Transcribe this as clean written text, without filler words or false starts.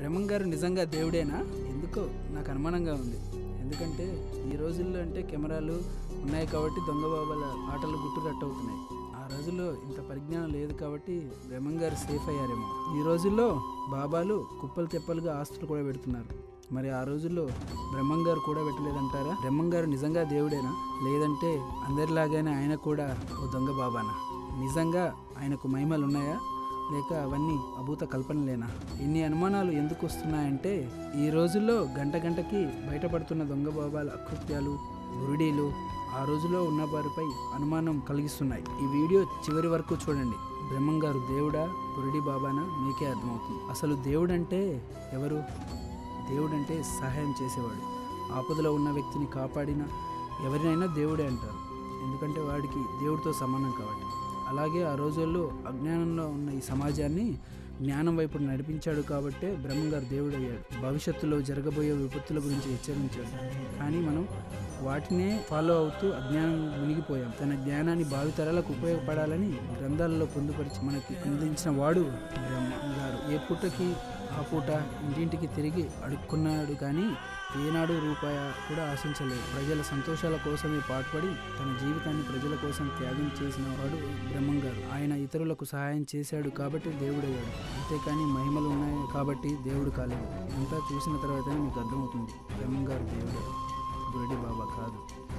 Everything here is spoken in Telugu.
బ్రహ్మంగారు నిజంగా దేవుడేనా? ఎందుకో నాకు అనుమానంగా ఉంది. ఎందుకంటే ఈ రోజుల్లో అంటే కెమెరాలు ఉన్నాయి కాబట్టి దొంగబాబాల ఆటలు గుట్టురట్టు అవుతున్నాయి. ఆ రోజుల్లో ఇంత పరిజ్ఞానం లేదు కాబట్టి బ్రహ్మంగారు సేఫ్ అయ్యారేమో. ఈ రోజుల్లో బాబాలు కుప్పలు తెప్పలుగా ఆస్తులు కూడా పెడుతున్నారు. మరి ఆ రోజుల్లో బ్రహ్మంగారు కూడా పెట్టలేదంటారా? బ్రహ్మంగారు నిజంగా దేవుడేనా, లేదంటే అందరిలాగానే ఆయన కూడా ఓ దొంగ బాబానా? నిజంగా ఆయనకు మహిమలు ఉన్నాయా, లేక అవన్నీ అభూత కల్పనలేనా? ఇన్ని అనుమానాలు ఎందుకు వస్తున్నాయంటే ఈ రోజుల్లో గంట గంటకి బయటపడుతున్న దొంగ బాబాల అకృత్యాలు, బురుడీలు ఆ రోజులో ఉన్న వారిపై అనుమానం కలిగిస్తున్నాయి. ఈ వీడియో చివరి వరకు చూడండి. బ్రహ్మంగారు దేవుడా, బురుడి బాబానా, మీకే అర్థమవుతుంది. అసలు దేవుడంటే ఎవరు? దేవుడంటే సహాయం చేసేవాడు. ఆపదలో ఉన్న వ్యక్తిని కాపాడిన ఎవరినైనా దేవుడే అంటారు. ఎందుకంటే వాడికి దేవుడితో సమానం కాబట్టి. అలాగే ఆ రోజుల్లో అజ్ఞానంలో ఉన్న ఈ సమాజాన్ని జ్ఞానం వైపు నడిపించాడు కాబట్టే బ్రహ్మంగారు దేవుడయ్యాడు. భవిష్యత్తులో జరగబోయే విపత్తుల గురించి హెచ్చరించాడు. కానీ మనం వాటినే ఫాలో అవుతూ అజ్ఞానం మునిగిపోయాం. తన జ్ఞానాన్ని భావితరాలకు ఉపయోగపడాలని గ్రంథాలలో పొందుపరిచి మనకి అందించిన వాడు బ్రహ్మంగారు. ఏ పూటకి ఆ పూట ఇంటింటికి తిరిగి అడుక్కున్నాడు కానీ ఏనాడు రూపాయి కూడా ఆశించలేదు. ప్రజల సంతోషాల కోసమే పాటుపడి తన జీవితాన్ని ప్రజల కోసం త్యాగం చేసిన వాడు బ్రహ్మంగారు. ఆయన ఇతరులకు సహాయం చేశాడు కాబట్టి దేవుడయ్యాడు. అంతేకాని మహిమలు ఉన్నాయి కాబట్టి దేవుడు కాలేదు. అంతా చూసిన తర్వాతనే మీకు అర్థమవుతుంది బ్రహ్మంగారు దేవుడు, బురుడి బాబా కాదు.